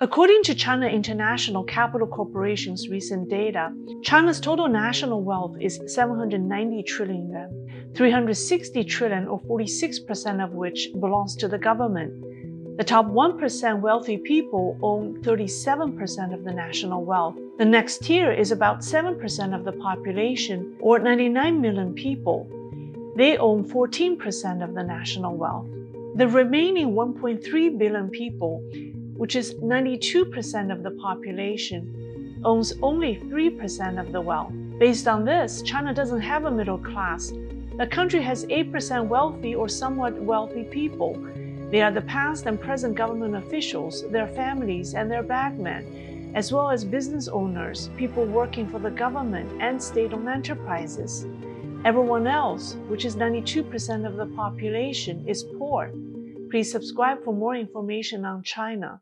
According to China International Capital Corporation's recent data, China's total national wealth is 790 trillion yuan, 360 trillion or 46% of which belongs to the government. The top 1% wealthy people own 37% of the national wealth. The next tier is about 7% of the population or 99 million people. They own 14% of the national wealth. The remaining 1.3 billion people, which is 92% of the population, owns only 3% of the wealth. Based on this, China doesn't have a middle class. The country has 8% wealthy or somewhat wealthy people. They are the past and present government officials, their families, and their bagmen, as well as business owners, people working for the government and state-owned enterprises. Everyone else, which is 92% of the population, is poor. Please subscribe for more information on China.